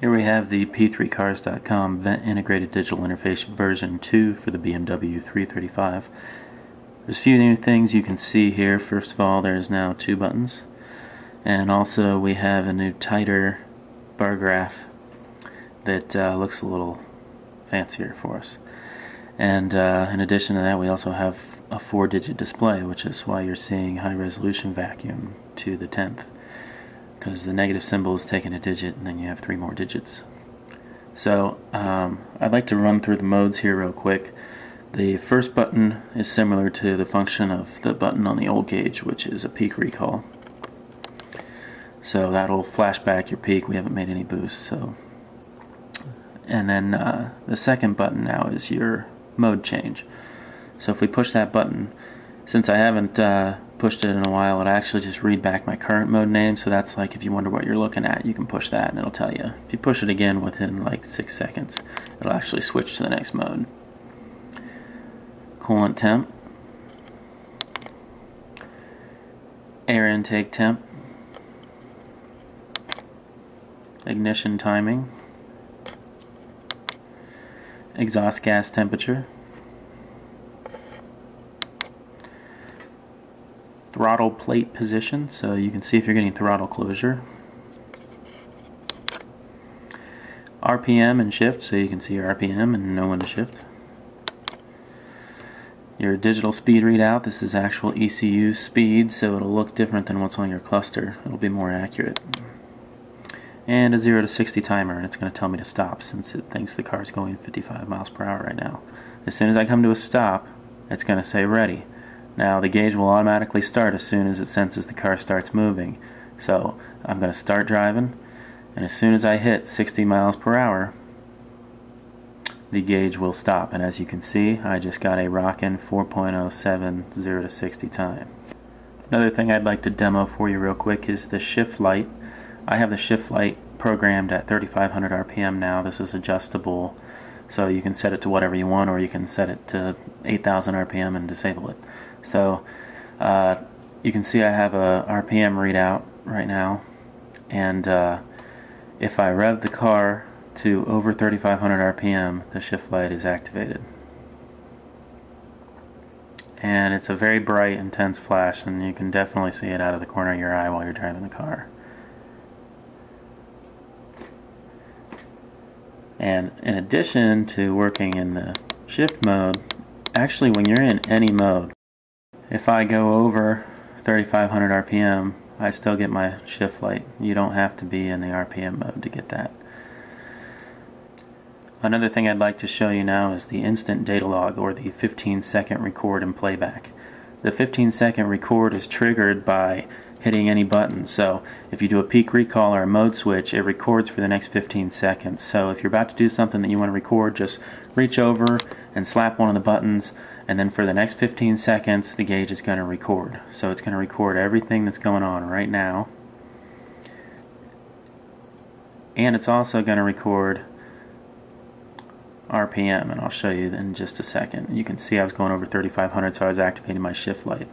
Here we have the P3Cars.com Vent-Integrated Digital Interface version 2 for the BMW 335. There's a few new things you can see here. First of all, there's now 2 buttons. And also we have a new tighter bar graph that looks a little fancier for us. And in addition to that, we also have a 4-digit display, which is why you're seeing high-resolution vacuum to the 10th. Because the negative symbol is taking a digit, and then you have 3 more digits. So I'd like to run through the modes here real quick. The first button is similar to the function of the button on the old gauge, which is a peak recall. So that'll flash back your peak. We haven't made any boosts. So, and then the second button now is your mode change. So if we push that button, since I haven't pushed it in a while, it actually just read back my current mode name, so that's like if you wonder what you're looking at, you can push that and it'll tell you. If you push it again within like 6 seconds, it'll actually switch to the next mode. Coolant temp, air intake temp, ignition timing, exhaust gas temperature, throttle plate position, so you can see if you're getting throttle closure, RPM and shift, so you can see your RPM and know when to shift, your digital speed readout. This is actual ECU speed, so it'll look different than what's on your cluster. It'll be more accurate. And a 0 to 60 timer, and it's going to tell me to stop since it thinks the car's going 55 miles per hour right now. As soon as I come to a stop, it's going to say ready. Now the gauge will automatically start as soon as it senses the car starts moving. So I'm going to start driving, and as soon as I hit 60 miles per hour, the gauge will stop. And as you can see, I just got a rockin' 4.07 0 to 60 time. Another thing I'd like to demo for you real quick is the shift light. I have the shift light programmed at 3500 RPM now. This is adjustable, so you can set it to whatever you want, or you can set it to 8000 RPM and disable it. So you can see I have a RPM readout right now, and if I rev the car to over 3500 RPM, the shift light is activated, and it's a very bright, intense flash, and you can definitely see it out of the corner of your eye while you're driving the car. And in addition to working in the shift mode, actually when you're in any mode, if I go over 3500 RPM, I still get my shift light. You don't have to be in the RPM mode to get that. Another thing I'd like to show you now is the instant data log, or the 15-second record and playback. The 15-second record is triggered by hitting any button. So if you do a peak recall or a mode switch, it records for the next 15 seconds. So if you're about to do something that you want to record, just reach over and slap one of the buttons, and then for the next 15 seconds the gauge is going to record. So it's going to record everything that's going on right now, and it's also going to record RPM, and I'll show you in just a second. You can see I was going over 3500, so I was activating my shift light.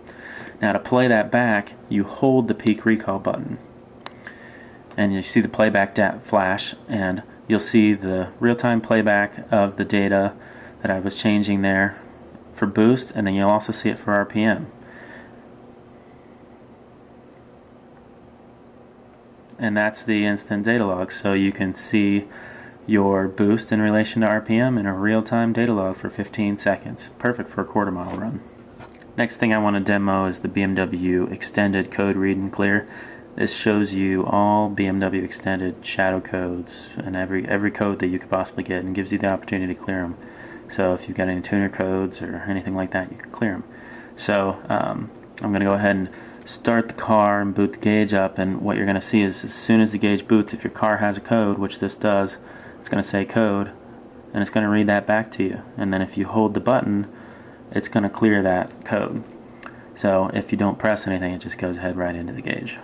Now to play that back, you hold the peak recall button, and you see the playback flash, and you'll see the real-time playback of the data that I was changing there for boost, and then you'll also see it for RPM. And that's the instant data log, so you can see your boost in relation to RPM in a real-time data log for 15 seconds. Perfect for a quarter-mile run. Next thing I want to demo is the BMW Extended Code Read and Clear. This shows you all BMW Extended shadow codes and every code that you could possibly get, and gives you the opportunity to clear them. So if you've got any tuner codes or anything like that, you can clear them. So I'm going to go ahead and start the car and boot the gauge up, and what you're going to see is as soon as the gauge boots, if your car has a code, which this does, it's going to say code, and it's going to read that back to you. And then if you hold the button, it's going to clear that code. So if you don't press anything, it just goes ahead right into the gauge.